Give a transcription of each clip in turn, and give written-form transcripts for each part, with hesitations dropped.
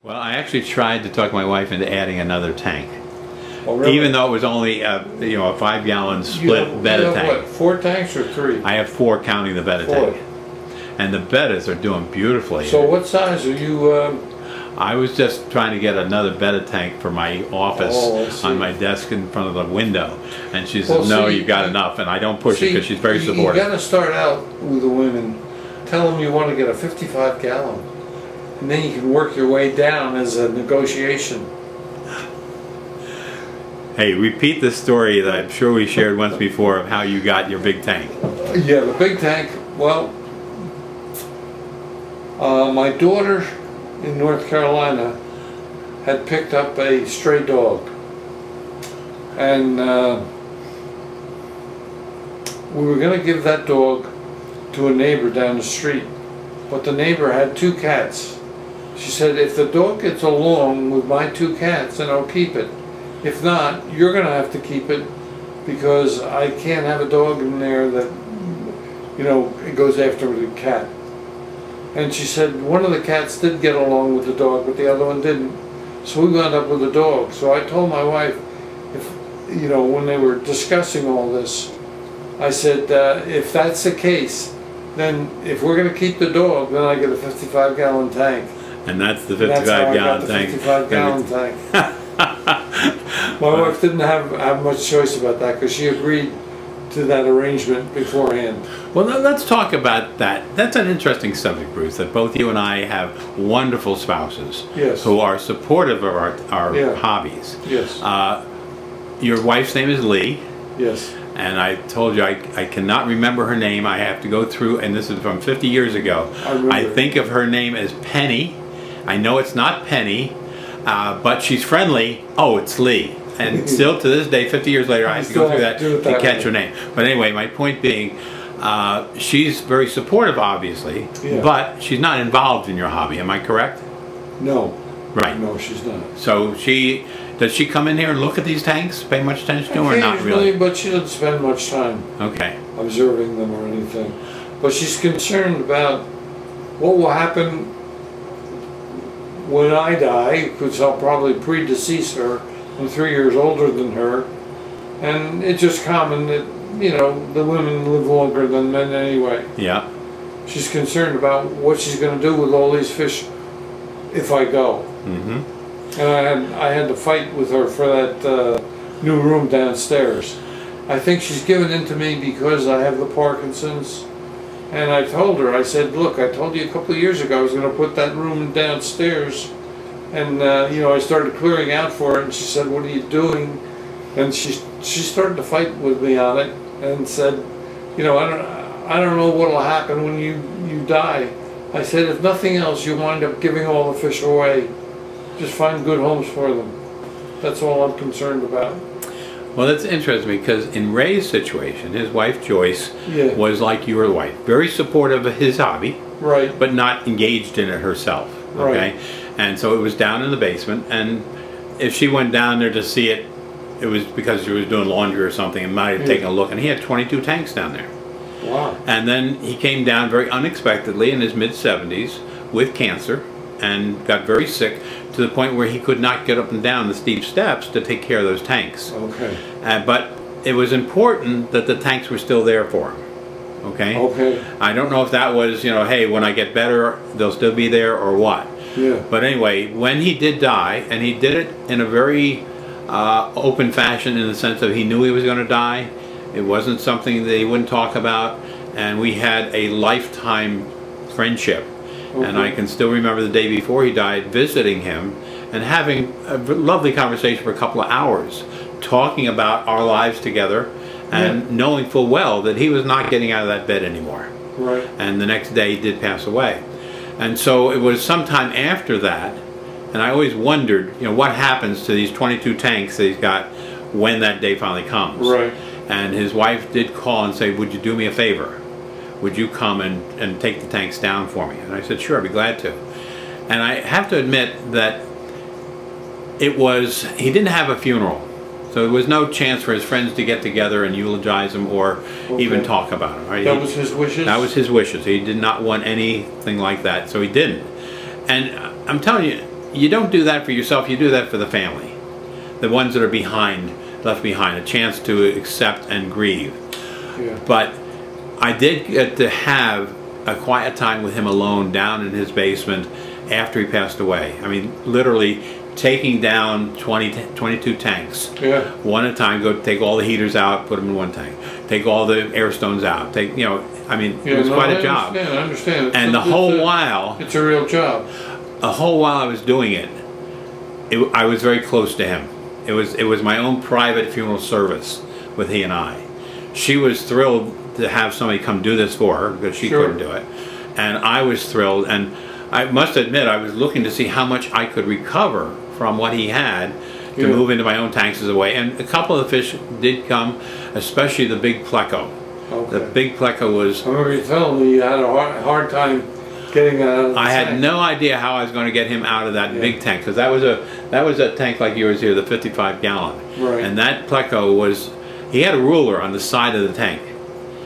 Well, I actually tried to talk my wife into adding another tank. Oh, really? Even though it was only a 5-gallon split Betta tank. What, 4 tanks or 3? I have 4 counting the Betta tank. And the Bettas are doing beautifully. So what size are you? I was just trying to get another Betta tank for my office on my desk in front of the window. And she said, no, you've got enough. And I don't push it because she's very supportive. You've got to start out with the women. Tell them you want to get a 55-gallon. And then you can work your way down as a negotiation. Hey, repeat the story that I'm sure we shared once before of how you got your big tank. Yeah, the big tank, well, my daughter in North Carolina had picked up a stray dog. And we were going to give that dog to a neighbor down the street. But the neighbor had 2 cats. She said, if the dog gets along with my 2 cats, then I'll keep it. If not, you're going to have to keep it because I can't have a dog in there that, you know, it goes after the cat. And she said, one of the cats did get along with the dog, but the other one didn't. So we wound up with the dog. So I told my wife, if, you know, when they were discussing all this, I said, if that's the case, then if we're going to keep the dog, then I get a 55-gallon tank. And that's the 55-gallon tank. 55-gallon tank. My wife didn't have much choice about that because she agreed to that arrangement beforehand. Well, let's talk about that. That's an interesting subject, Bruce, that both you and I have wonderful spouses who are supportive of our hobbies. Yes. Your wife's name is Lee. Yes. And I told you I cannot remember her name. I have to go through, and this is from 50 years ago. I think of her name as Penny. I know it's not Penny, but she's friendly. Oh, it's Lee. And still to this day, 50 years later, I have to go through that to catch her name. But anyway, my point being, she's very supportive, obviously, but she's not involved in your hobby. Am I correct? No. Right. No, she's not. So she... Does she come in here and look at these tanks, pay much attention to them, or not really? But she doesn't spend much time observing them or anything. But she's concerned about what will happen when I die, because I'll probably predecease her. I'm 3 years older than her. And it's just common that, you know, the women live longer than men anyway. Yeah. She's concerned about what she's going to do with all these fish if I go. Mm-hmm. And I had to fight with her for that new room downstairs. I think she's given in to me because I have the Parkinson's. And I told her, I said, look, I told you a couple of years ago I was going to put that room downstairs. And, you know, I started clearing out for it. And she said, what are you doing? And she started to fight with me on it and said, you know, I don't know what will happen when you die. I said, if nothing else, you wind up giving all the fish away. Just find good homes for them. That's all I'm concerned about. Well, that's interesting because in Ray's situation, his wife Joyce was like your wife, very supportive of his hobby, but not engaged in it herself. Okay, and so it was down in the basement, and if she went down there to see it, it was because she was doing laundry or something and might have taken a look. And he had 22 tanks down there. Wow! And then he came down very unexpectedly in his mid-70s with cancer and got very sick to the point where he could not get up and down the steep steps to take care of those tanks. Okay. But it was important that the tanks were still there for him. Okay? Okay. I don't know if that was, you know, hey, when I get better, they'll still be there or what. Yeah. But anyway, when he did die, and he did it in a very open fashion in the sense that he knew he was going to die. It wasn't something that he wouldn't talk about. And we had a lifetime friendship. Okay. And I can still remember the day before he died visiting him and having a lovely conversation for a couple of hours talking about our lives together and knowing full well that he was not getting out of that bed anymore. Right. And the next day he did pass away. And so it was sometime after that, and I always wondered, you know, what happens to these 22 tanks that he's got when that day finally comes. Right. And his wife did call and say, would you do me a favor? Would you come and take the tanks down for me? And I said, sure, I'd be glad to. And I have to admit that it was, he didn't have a funeral. So there was no chance for his friends to get together and eulogize him or even talk about him. Right? That was his wishes? That was his wishes. He did not want anything like that, so he didn't. And I'm telling you, you don't do that for yourself, you do that for the family. The ones that are behind, left behind, a chance to accept and grieve. Yeah. But I did get to have a quiet time with him alone down in his basement after he passed away. I mean, literally taking down 22 tanks, yeah, one at a time. Go take all the heaters out, put them in one tank. Take all the air stones out. Take, you know, I mean, yeah, it was quite a job. I understand. It's and it's a real job. The whole while I was doing it, I was very close to him. It was my own private funeral service with he and I. She was thrilled to have somebody come do this for her because she couldn't do it, and I was thrilled. And I must admit, I was looking to see how much I could recover from what he had to move into my own tanks as a way. And a couple of fish did come, especially the big Pleco. Okay. The big Pleco was... I remember you telling me you had a hard time getting out of the tank. Had no idea how I was going to get him out of that big tank, because that was a tank like yours here, the 55-gallon. Right. And that Pleco was... He had a ruler on the side of the tank.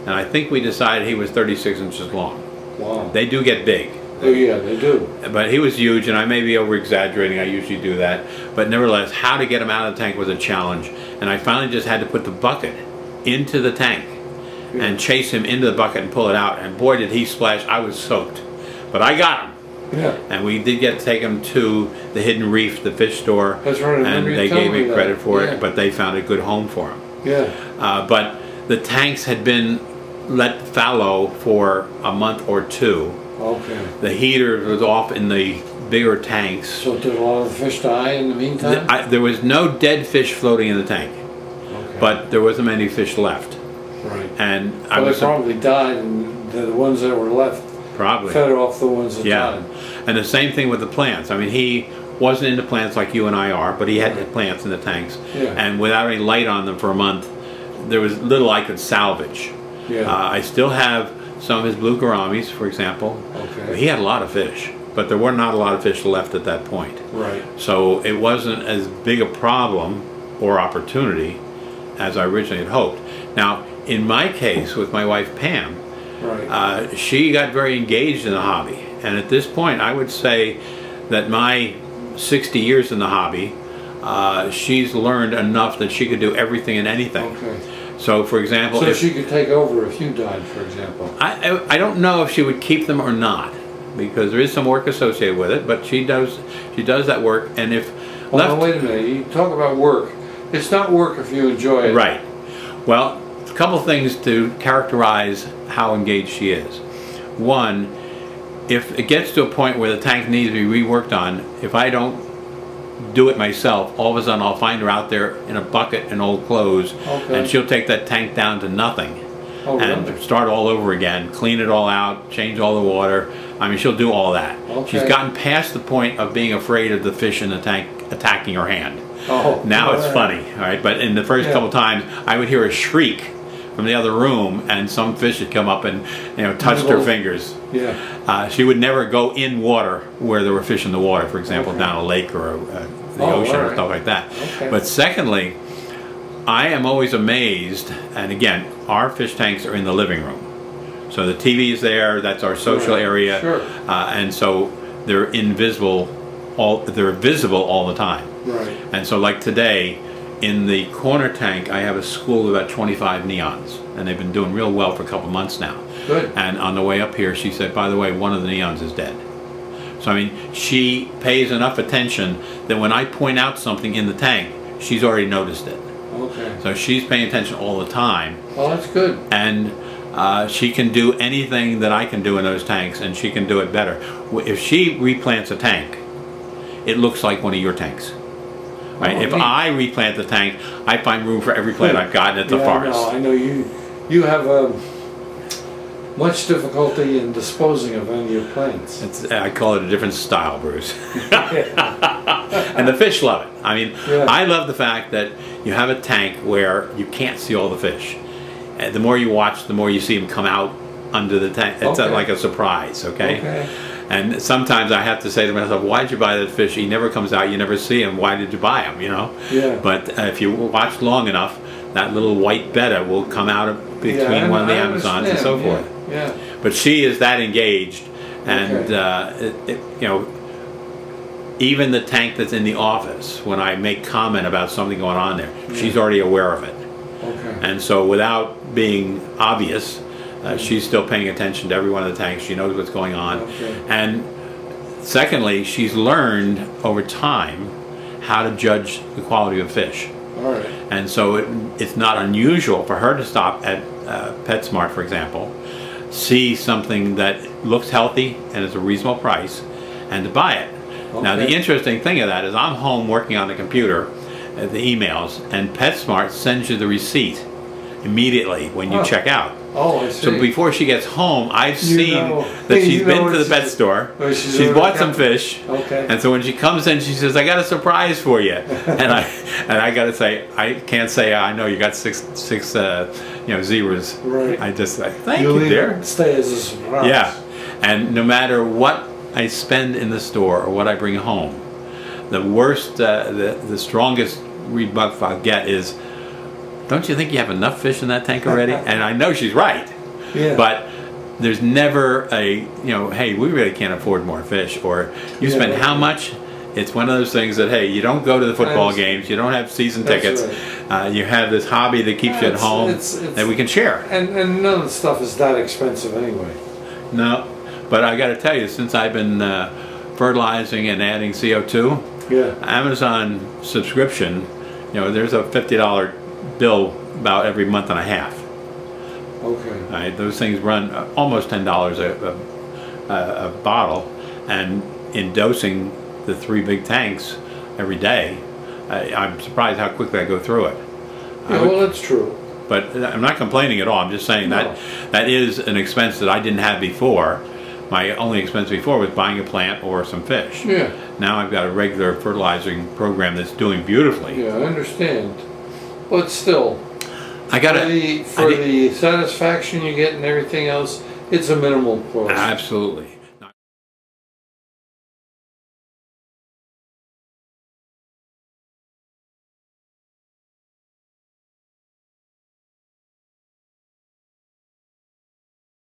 And I think we decided he was 36 inches long. Wow. They do get big. Oh yeah, they do. But he was huge, and I may be over-exaggerating, I usually do that. But nevertheless, how to get him out of the tank was a challenge. And I finally just had to put the bucket into the tank and chase him into the bucket and pull it out. And boy, did he splash. I was soaked. But I got him. Yeah. And we did get to take him to the Hidden Reef, the fish store. That's right. And they gave me credit for it, but they found a good home for him. Yeah. But the tanks had been let fallow for a month or two. Okay. The heater was off in the bigger tanks. So did a lot of the fish die in the meantime? There was no dead fish floating in the tank, but there wasn't many fish left. Right. And I was probably died, and the ones that were left probably fed off the ones that died. And the same thing with the plants. I mean, he wasn't into plants like you and I are, but he had plants in the tanks. Yeah. And without any light on them for a month, there was little I could salvage. Yeah. I still have some of his blue gouramis, for example. Okay. He had a lot of fish, but there were not a lot of fish left at that point. Right. So it wasn't as big a problem or opportunity as I originally had hoped. Now, in my case, with my wife Pam, she got very engaged in the hobby. And at this point, I would say that my 60 years in the hobby, she's learned enough that she could do everything and anything. Okay. So, for example, so if she could take over if you died, for example. I don't know if she would keep them or not, because there is some work associated with it. But she does that work, and if well, wait a minute, you talk about work. It's not work if you enjoy it, right? Well, a couple things to characterize how engaged she is. One, if it gets to a point where the tank needs to be reworked on, if I don't do it myself, all of a sudden I'll find her out there in a bucket in old clothes, and she'll take that tank down to nothing and start all over again, clean it all out, change all the water. I mean, she'll do all that. She's gotten past the point of being afraid of the fish in the tank attacking her hand. Now it's funny, all right? But in the first couple times, I would hear a shriek from the other room, and some fish had come up and, you know, touched her fingers. Yeah. She would never go in water where there were fish in the water, for example, down a lake or the ocean or stuff like that. But secondly, I am always amazed, and again, our fish tanks are in the living room. So the TV is there, that's our social area, and so they're invisible, they're visible all the time. Right. And so like today, in the corner tank, I have a school of about 25 neons, and they've been doing real well for a couple months now. Good. And on the way up here, she said, by the way, one of the neons is dead. So, I mean, she pays enough attention that when I point out something in the tank, she's already noticed it. Okay. So she's paying attention all the time. Well, that's good. And she can do anything that I can do in those tanks, and she can do it better. If she replants a tank, it looks like one of your tanks. Right. If I replant the tank, I find room for every plant I've gotten at the forest. I know you have much difficulty in disposing of any of your plants. I call it a different style, Bruce. And the fish love it. I mean, I love the fact that you have a tank where you can't see all the fish. And the more you watch, the more you see them come out under the tank. It's like a surprise, And sometimes I have to say to myself, why did you buy that fish? He never comes out, you never see him, why did you buy him, you know? Yeah. But if you watch long enough, that little white Betta will come out of between one of the Amazons and so forth. Yeah. But she is that engaged, and you know, Even the tank that's in the office, when I make comment about something going on there, she's already aware of it. Okay. And so without being obvious, she's still paying attention to every one of the tanks. She knows what's going on. Okay. And secondly, she's learned over time how to judge the quality of fish. All right. And so it's not unusual for her to stop at PetSmart, for example, see something that looks healthy and is a reasonable price, and to buy it. Okay. Now the interesting thing of that is I'm home working on the computer, the emails, and PetSmart sends you the receipt immediately when you check out. Oh, I see. So before she gets home, I've seen that she's been to the pet store, she's bought some fish, and so when she comes in, she says, "I got a surprise for you," and I got to say, I can't say I know you got six you know, zeros. Right. I just say, "Thank you, dear." Stay as a surprise. Yeah, and no matter what I spend in the store or what I bring home, the worst, the strongest rebuff I'll get is, "Don't you think you have enough fish in that tank already?" And I know she's right, but there's never a, you know, "Hey, we really can't afford more fish," or "You spend how much?" It's one of those things that, hey, you don't go to the football games, you don't have season tickets, you have this hobby that keeps you at home that we can share. And none of the stuff is that expensive anyway. No, but I got to tell you, since I've been fertilizing and adding CO2, Amazon subscription, you know, there's a $50 bill about every month and a half. Okay. Right, those things run almost $10 a bottle, and in dosing the three big tanks every day, I'm surprised how quickly I go through it. Yeah, well, that's true. But I'm not complaining at all. I'm just saying that is an expense that I didn't have before. My only expense before was buying a plant or some fish. Yeah. Now I've got a regular fertilizing program that's doing beautifully. Yeah, I understand. But still, I gotta, for the satisfaction you get and everything else, it's a minimal cost. Absolutely.